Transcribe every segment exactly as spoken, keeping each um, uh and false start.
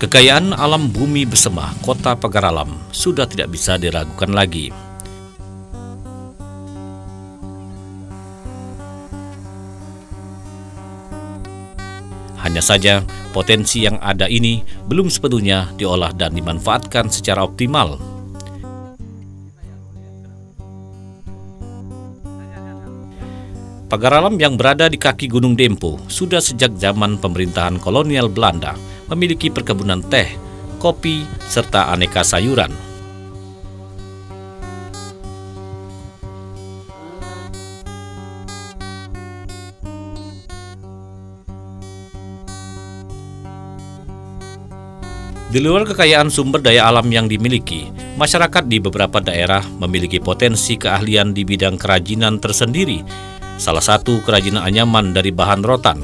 Kekayaan alam bumi Besemah, kota Pagaralam, sudah tidak bisa diragukan lagi. Hanya saja, potensi yang ada ini belum sepenuhnya diolah dan dimanfaatkan secara optimal. Pagaralam yang berada di kaki Gunung Dempo sudah sejak zaman pemerintahan kolonial Belanda memiliki perkebunan teh, kopi, serta aneka sayuran. Di luar kekayaan sumber daya alam yang dimiliki, masyarakat di beberapa daerah memiliki potensi keahlian di bidang kerajinan tersendiri. Salah satu kerajinan anyaman dari bahan rotan.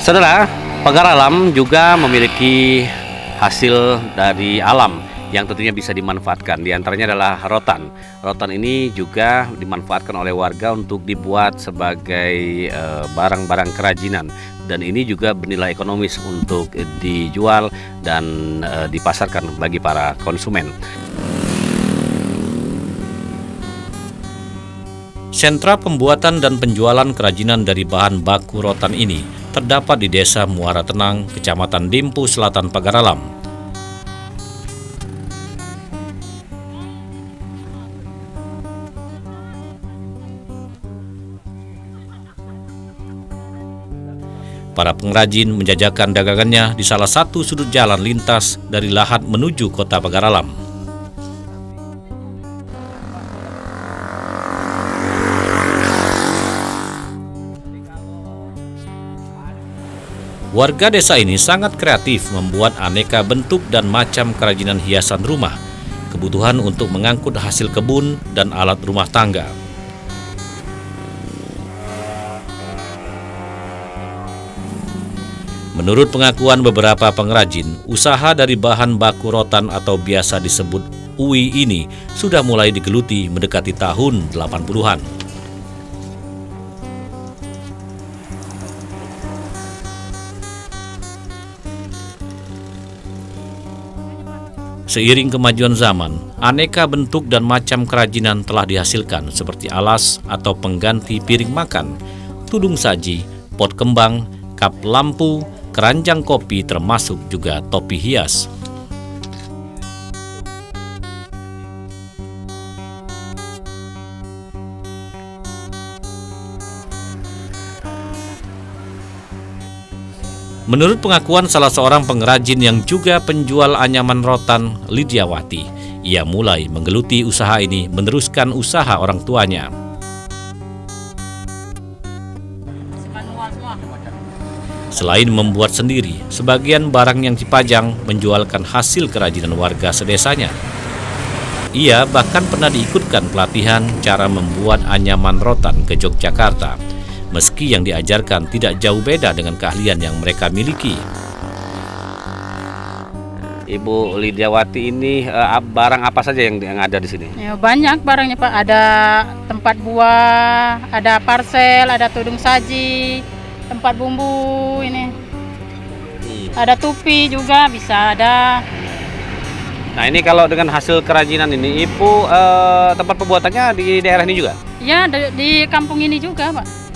Saudara, Pagaralam juga memiliki hasil dari alam yang tentunya bisa dimanfaatkan. Di antaranya adalah rotan. Rotan ini juga dimanfaatkan oleh warga untuk dibuat sebagai barang-barang kerajinan. Dan ini juga bernilai ekonomis untuk dijual dan dipasarkan bagi para konsumen. Sentra pembuatan dan penjualan kerajinan dari bahan baku rotan ini terdapat di Desa Muara Tenang, Kecamatan Dempo Selatan, Pagaralam. Para pengrajin menjajakan dagangannya di salah satu sudut jalan lintas dari Lahat menuju kota Pagaralam. Warga desa ini sangat kreatif membuat aneka bentuk dan macam kerajinan hiasan rumah, kebutuhan untuk mengangkut hasil kebun dan alat rumah tangga. Menurut pengakuan beberapa pengrajin, usaha dari bahan baku rotan atau biasa disebut U I ini sudah mulai digeluti mendekati tahun delapan puluhan. Seiring kemajuan zaman, aneka bentuk dan macam kerajinan telah dihasilkan seperti alas atau pengganti piring makan, tudung saji, pot kembang, kap lampu, keranjang kopi termasuk juga topi hias. Menurut pengakuan salah seorang pengrajin yang juga penjual anyaman rotan, Lidiawati, ia mulai menggeluti usaha ini meneruskan usaha orang tuanya. Selain membuat sendiri, sebagian barang yang dipajang menjualkan hasil kerajinan warga sedesanya. Ia bahkan pernah diikutkan pelatihan cara membuat anyaman rotan ke Yogyakarta. Meski yang diajarkan tidak jauh beda dengan keahlian yang mereka miliki. Ibu Lidiawati ini uh, barang apa saja yang, yang ada di sini? Ya, banyak barangnya Pak, ada tempat buah, ada parsel, ada tudung saji, tempat bumbu ini. Hmm. Ada tupi juga bisa ada. Nah ini kalau dengan hasil kerajinan ini, Ibu eh, tempat pembuatannya di daerah ini juga? Ya di, di kampung ini juga Pak.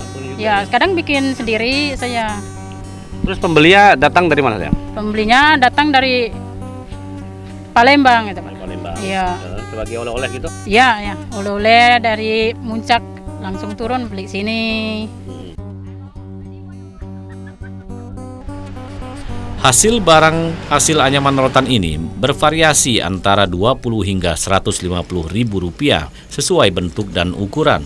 Ya, kadang bikin sendiri saya. Terus pembelinya datang dari mana ya? Pembelinya datang dari Palembang gitu, Pak. Palembang. Iya. Sebagai oleh-oleh gitu? Iya, ya. Oleh-oleh dari Muncak langsung turun beli sini. Hmm. Hasil barang hasil anyaman rotan ini bervariasi antara dua puluh hingga seratus lima puluh ribu rupiah sesuai bentuk dan ukuran.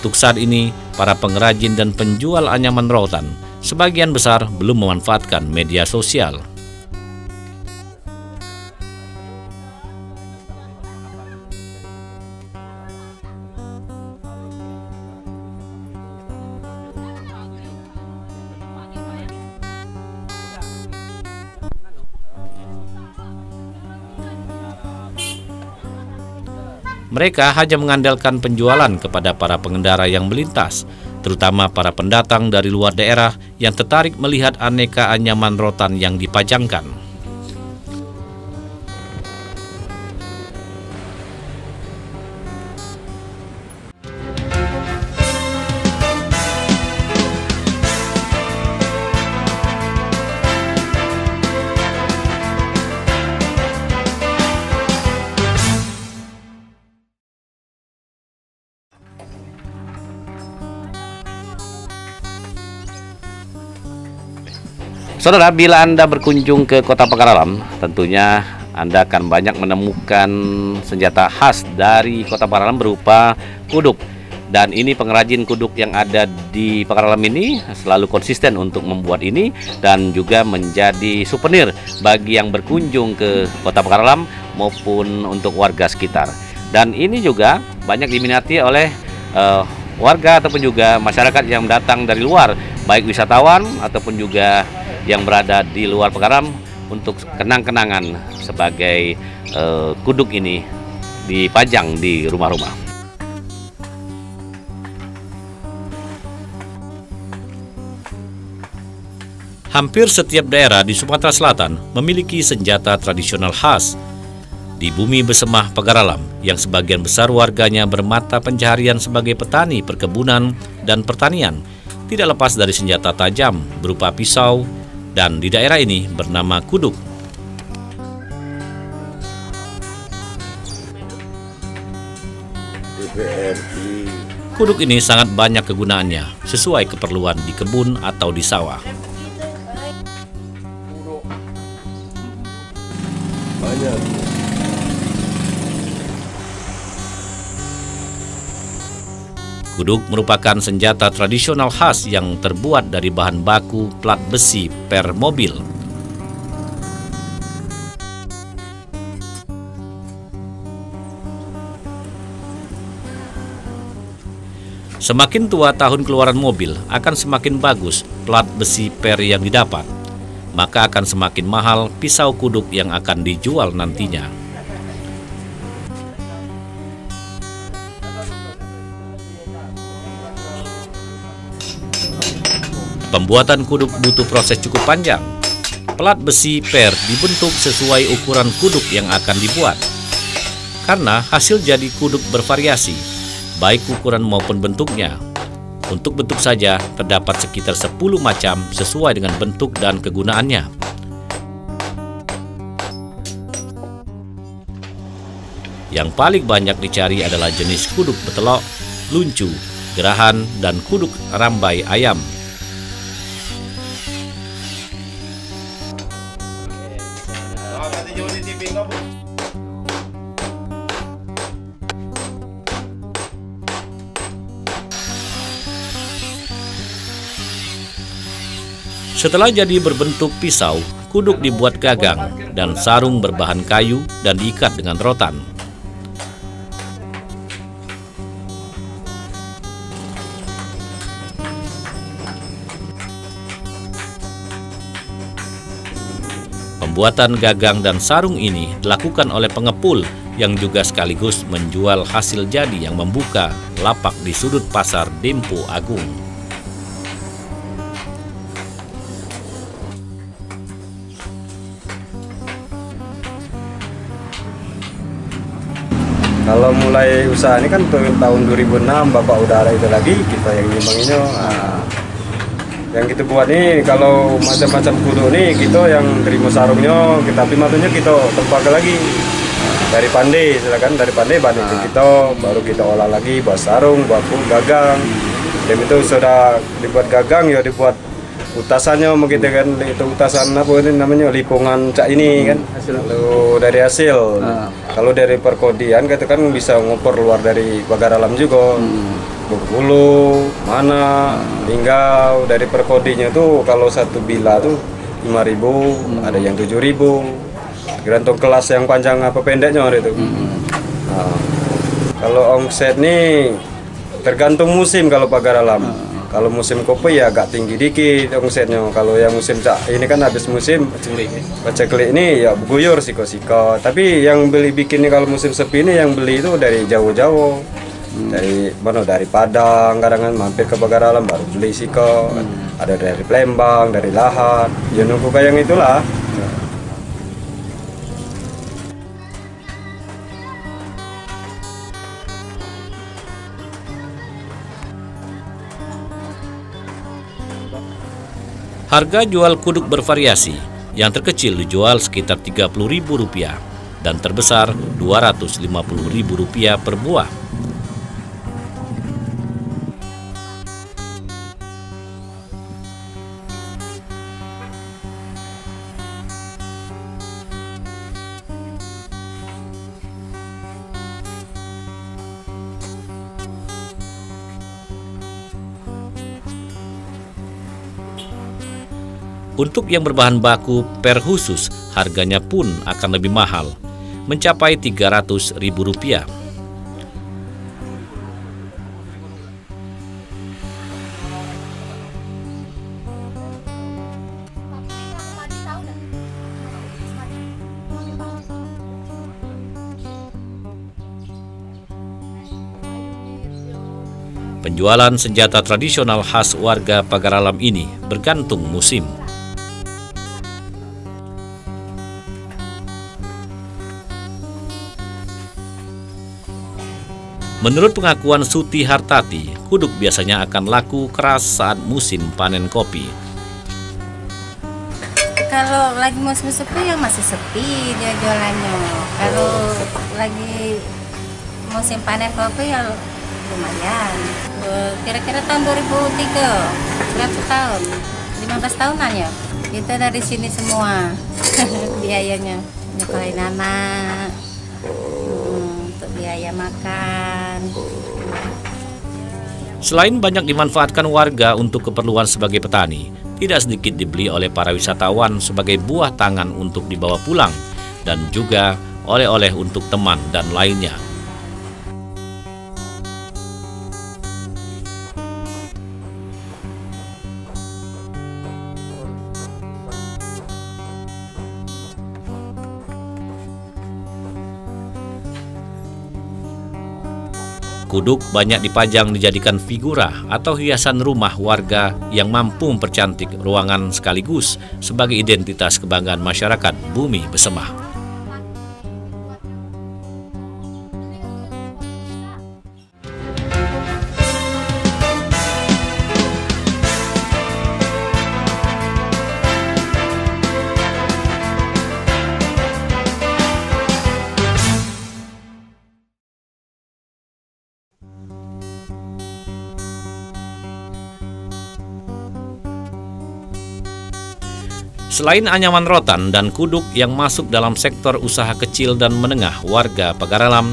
Untuk saat ini, para pengrajin dan penjual anyaman rotan sebagian besar belum memanfaatkan media sosial. Mereka hanya mengandalkan penjualan kepada para pengendara yang melintas, terutama para pendatang dari luar daerah yang tertarik melihat aneka anyaman rotan yang dipajangkan. Saudara, bila Anda berkunjung ke kota Pagaralam, tentunya Anda akan banyak menemukan senjata khas dari kota Pagaralam berupa kuduk. Dan ini pengrajin kuduk yang ada di Pagaralam ini selalu konsisten untuk membuat ini dan juga menjadi souvenir bagi yang berkunjung ke kota Pagaralam maupun untuk warga sekitar. Dan ini juga banyak diminati oleh uh, warga ataupun juga masyarakat yang datang dari luar, baik wisatawan ataupun juga yang berada di luar Pagaralam untuk kenang-kenangan sebagai eh, kuduk ini dipajang di rumah-rumah. Hampir setiap daerah di Sumatera Selatan memiliki senjata tradisional khas. Di bumi Besemah Pagaralam, yang sebagian besar warganya bermata pencaharian sebagai petani perkebunan dan pertanian, tidak lepas dari senjata tajam berupa pisau, dan di daerah ini bernama kuduk. Kuduk ini sangat banyak kegunaannya, sesuai keperluan di kebun atau di sawah. Banyak. Kuduk merupakan senjata tradisional khas yang terbuat dari bahan baku plat besi per mobil. Semakin tua tahun keluaran mobil, akan semakin bagus plat besi per yang didapat. Maka akan semakin mahal pisau kuduk yang akan dijual nantinya. Pembuatan kuduk butuh proses cukup panjang. Pelat besi per dibentuk sesuai ukuran kuduk yang akan dibuat. Karena hasil jadi kuduk bervariasi, baik ukuran maupun bentuknya. Untuk bentuk saja, terdapat sekitar sepuluh macam sesuai dengan bentuk dan kegunaannya. Yang paling banyak dicari adalah jenis kuduk betelok, luncu, gerahan, dan kuduk rambai ayam. Setelah jadi berbentuk pisau, kuduk dibuat gagang dan sarung berbahan kayu dan diikat dengan rotan. Pembuatan gagang dan sarung ini dilakukan oleh pengepul yang juga sekaligus menjual hasil jadi yang membuka lapak di sudut pasar Dempo Agung. Kalau mulai usaha ini kan tahun dua ribu enam, Bapak udah ada itu lagi, kita yang nyembanginnya. Nah, yang kita buat nih, kalau macam-macam kudu nih, kita yang terima sarungnya, kita pimatunya kita tempatkan lagi. Dari pandai, silakan dari pandai, banding nah. kita, baru kita olah lagi, buat sarung, buat pul, gagang. Dan itu sudah dibuat gagang, ya dibuat utasannya, begitu kan, itu utasan apa ini namanya, lipungan cak ini kan, lalu dari hasil. Nah. Kalau dari perkodian kita kan bisa ngoper luar dari Pagaralam juga, hmm. Bengkulu, mana, Linggau. Dari perkodinya tuh kalau satu bila tuh lima ribu, hmm. ada yang tujuh ribu. Tergantung kelas yang panjang apa pendeknya itu. Hmm. Nah, kalau omset nih tergantung musim kalau Pagaralam. Hmm. Kalau musim kopi ya agak tinggi dikit omsetnya. Kalau yang musim cak ini kan habis musim paceklik ini ya guyur siko-siko. Tapi yang beli bikin ini kalau musim sepi ini yang beli itu dari jauh-jauh. Hmm. Dari mana? Dari Padang, kadang-kadang mampir ke Pagaralam baru beli siko. Hmm. Ada dari Palembang, dari Lahat. Ya nunggu kayak yang itulah. Harga jual kuduk bervariasi, yang terkecil dijual sekitar tiga puluh ribu rupiah dan terbesar dua ratus lima puluh ribu rupiah per buah. Untuk yang berbahan baku per khusus, harganya pun akan lebih mahal, mencapai tiga ratus ribu rupiah. Penjualan senjata tradisional khas warga Pagaralam ini bergantung musim. Menurut pengakuan Suti Hartati, kuduk biasanya akan laku keras saat musim panen kopi. Kalau lagi musim sepi ya masih sepi dia jualannya. Kalau lagi musim panen kopi ya lumayan. Kira-kira tahun dua ribu tiga, seratus tahun, lima belas tahunan ya. Kita dari sini semua biayanya, nyekolahin anak, untuk biaya makan. Selain banyak dimanfaatkan warga untuk keperluan sebagai petani, tidak sedikit dibeli oleh para wisatawan sebagai buah tangan untuk dibawa pulang dan juga oleh-oleh untuk teman dan lainnya. Kuduk banyak dipajang dijadikan figura atau hiasan rumah warga yang mampu mempercantik ruangan sekaligus sebagai identitas kebanggaan masyarakat bumi Besemah. Selain anyaman rotan dan kuduk yang masuk dalam sektor usaha kecil dan menengah warga Pagaralam,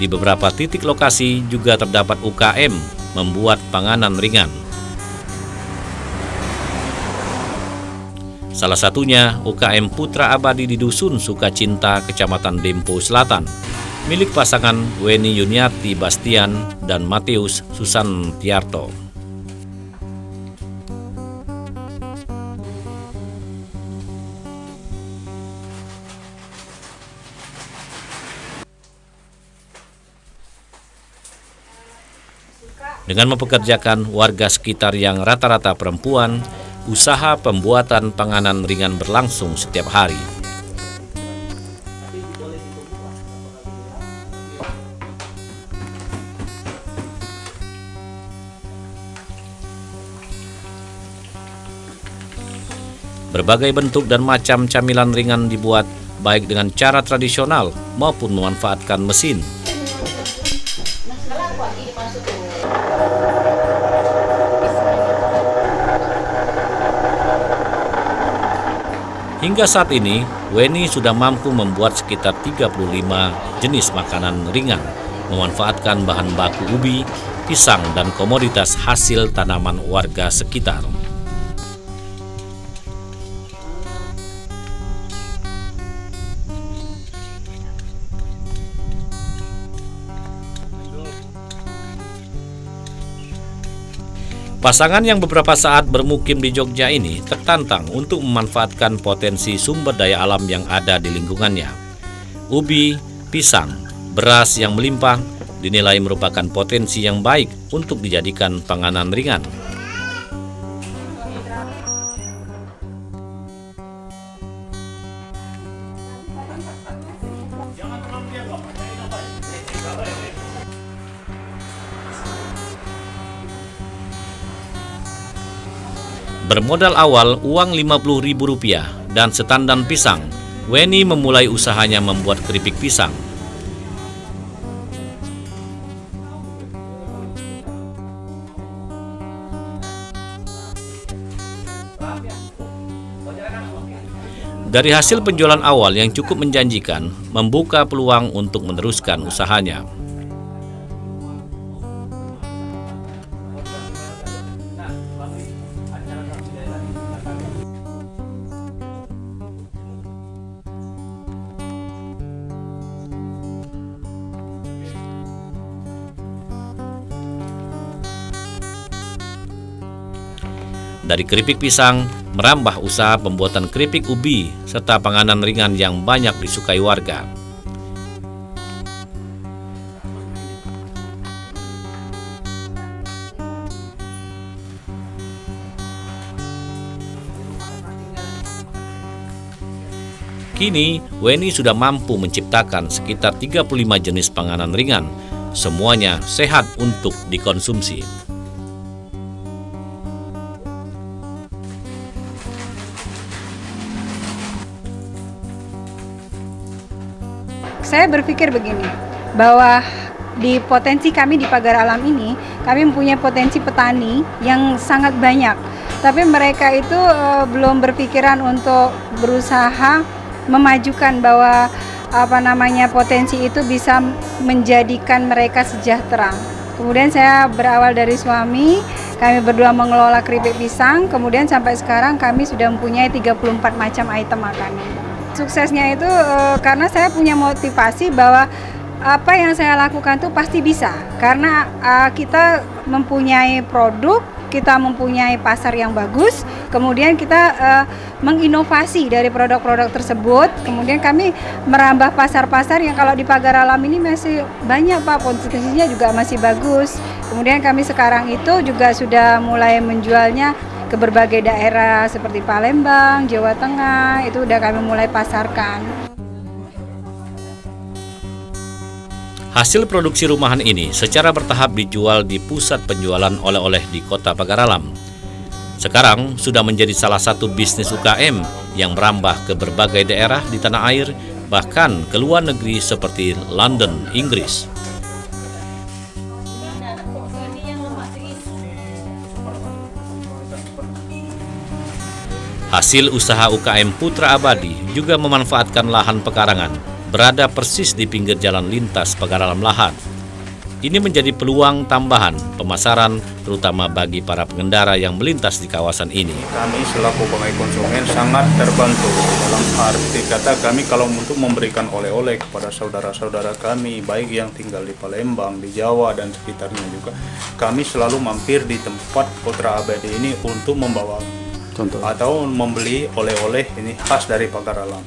di beberapa titik lokasi juga terdapat U K M membuat panganan ringan. Salah satunya U K M Putra Abadi di Dusun Sukacinta, Kecamatan Dempo Selatan, milik pasangan Weni Yuniati Bastian dan Matius Susan Tiarto. Dengan mempekerjakan warga sekitar yang rata-rata perempuan, usaha pembuatan panganan ringan berlangsung setiap hari. Berbagai bentuk dan macam camilan ringan dibuat, baik dengan cara tradisional maupun memanfaatkan mesin. Hingga saat ini, Weni sudah mampu membuat sekitar tiga puluh lima jenis makanan ringan, memanfaatkan bahan baku ubi, pisang, dan komoditas hasil tanaman warga sekitar. Pasangan yang beberapa saat bermukim di Jogja ini tertantang untuk memanfaatkan potensi sumber daya alam yang ada di lingkungannya. Ubi, pisang, beras yang melimpah dinilai merupakan potensi yang baik untuk dijadikan panganan ringan. Bermodal awal uang lima puluh ribu rupiah dan setandan pisang, Weni memulai usahanya membuat keripik pisang. Dari hasil penjualan awal yang cukup menjanjikan, membuka peluang untuk meneruskan usahanya. Dari keripik pisang, merambah usaha pembuatan keripik ubi, serta panganan ringan yang banyak disukai warga. Kini, Weni sudah mampu menciptakan sekitar tiga puluh lima jenis panganan ringan, semuanya sehat untuk dikonsumsi. Saya berpikir begini, bahwa di potensi kami di Pagaralam ini, kami mempunyai potensi petani yang sangat banyak. Tapi mereka itu e, belum berpikiran untuk berusaha memajukan bahwa apa namanya potensi itu bisa menjadikan mereka sejahtera. Kemudian saya berawal dari suami, kami berdua mengelola keripik pisang, kemudian sampai sekarang kami sudah mempunyai tiga puluh empat macam item makanan. Suksesnya itu e, karena saya punya motivasi bahwa apa yang saya lakukan tuh pasti bisa. Karena e, kita mempunyai produk, kita mempunyai pasar yang bagus, kemudian kita e, menginovasi dari produk-produk tersebut. Kemudian kami merambah pasar-pasar yang kalau di Pagaralam ini masih banyak Pak, potensinya juga masih bagus. Kemudian kami sekarang itu juga sudah mulai menjualnya ke berbagai daerah seperti Palembang, Jawa Tengah, itu udah kami mulai pasarkan. Hasil produksi rumahan ini secara bertahap dijual di pusat penjualan oleh-oleh di Kota Pagaralam. Sekarang sudah menjadi salah satu bisnis U K M yang merambah ke berbagai daerah di tanah air, bahkan ke luar negeri seperti London, Inggris. Hasil usaha U K M Putra Abadi juga memanfaatkan lahan pekarangan, berada persis di pinggir jalan lintas Pagaralam Lahat. Ini menjadi peluang tambahan pemasaran, terutama bagi para pengendara yang melintas di kawasan ini. Kami selaku pengais konsumen sangat terbantu, dalam arti kata kami kalau untuk memberikan oleh-oleh kepada saudara-saudara kami, baik yang tinggal di Palembang, di Jawa, dan sekitarnya juga. Kami selalu mampir di tempat Putra Abadi ini untuk membawa contoh atau membeli oleh-oleh ini khas dari Pagaralam.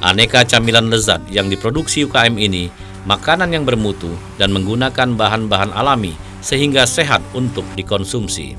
Aneka camilan lezat yang diproduksi U K M ini, makanan yang bermutu dan menggunakan bahan-bahan alami sehingga sehat untuk dikonsumsi.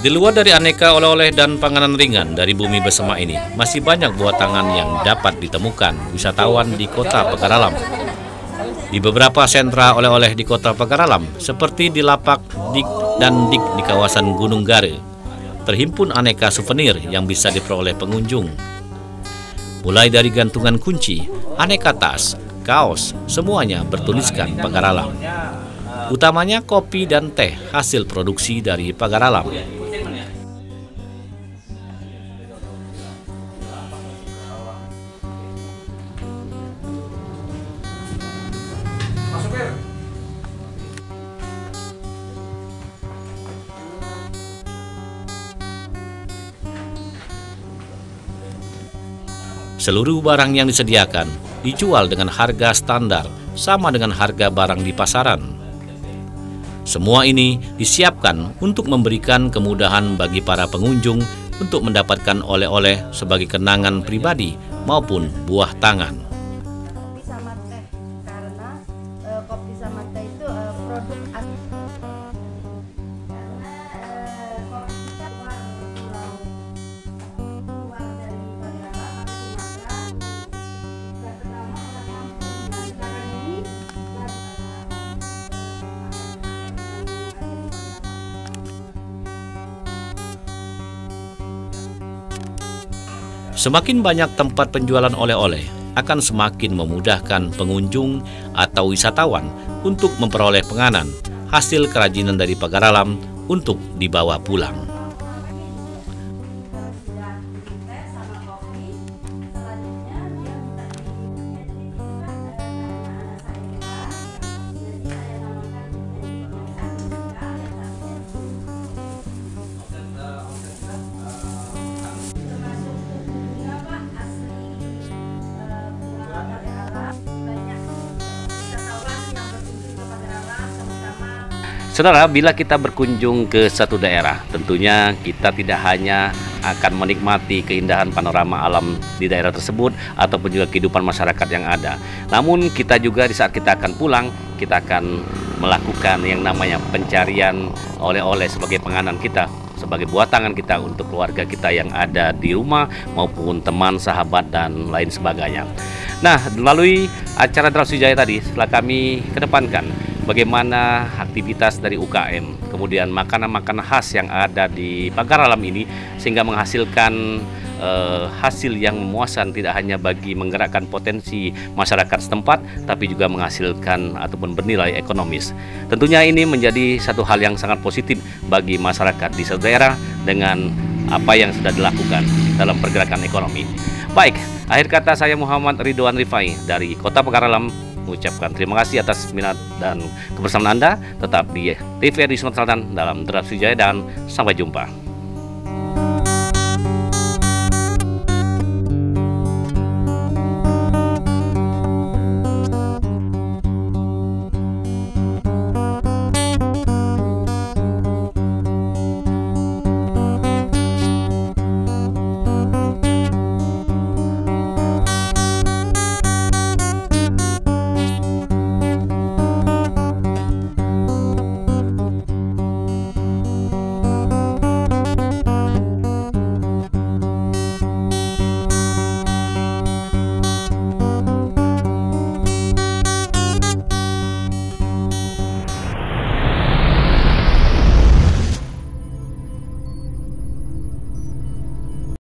Di luar dari aneka oleh-oleh dan panganan ringan dari bumi Besemah ini, masih banyak buah tangan yang dapat ditemukan wisatawan di Kota Pagaralam. Di beberapa sentra oleh-oleh di Kota Pagaralam, seperti di lapak Dik dan Dik di kawasan Gunung Gare, terhimpun aneka souvenir yang bisa diperoleh pengunjung. Mulai dari gantungan kunci, aneka tas, kaos, semuanya bertuliskan Pagaralam. Utamanya kopi dan teh hasil produksi dari Pagaralam. Seluruh barang yang disediakan dijual dengan harga standar, sama dengan harga barang di pasaran. Semua ini disiapkan untuk memberikan kemudahan bagi para pengunjung untuk mendapatkan oleh-oleh sebagai kenangan pribadi maupun buah tangan. Kopi sama teh, karena e, kopi sama teh itu e, produk asli. Karena e, kopi kita luar pulau, luar dari Pagaralam, Sumatera. Sudah terlama orang kampung, dan sekarang ini semakin banyak tempat penjualan oleh-oleh akan semakin memudahkan pengunjung atau wisatawan untuk memperoleh penganan hasil kerajinan dari Pagaralam untuk dibawa pulang. Saudara, bila kita berkunjung ke satu daerah, tentunya kita tidak hanya akan menikmati keindahan panorama alam di daerah tersebut ataupun juga kehidupan masyarakat yang ada. Namun kita juga di saat kita akan pulang, kita akan melakukan yang namanya pencarian oleh-oleh sebagai penganan kita, sebagai buah tangan kita untuk keluarga kita yang ada di rumah maupun teman, sahabat, dan lain sebagainya. Nah, melalui acara Derap Sriwijaya tadi, setelah kami kedepankan bagaimana aktivitas dari U K M, kemudian makanan-makanan khas yang ada di Pagaralam ini sehingga menghasilkan eh, hasil yang memuaskan tidak hanya bagi menggerakkan potensi masyarakat setempat, tapi juga menghasilkan ataupun bernilai ekonomis. Tentunya ini menjadi satu hal yang sangat positif bagi masyarakat di satu daerah dengan apa yang sudah dilakukan dalam pergerakan ekonomi. Baik, akhir kata saya Muhammad Ridwan Rifai dari Kota Pagaralam mengucapkan terima kasih atas minat dan kebersamaan Anda. Tetap di T V R I Sumatera Selatan dalam Derap Sriwijaya dan sampai jumpa.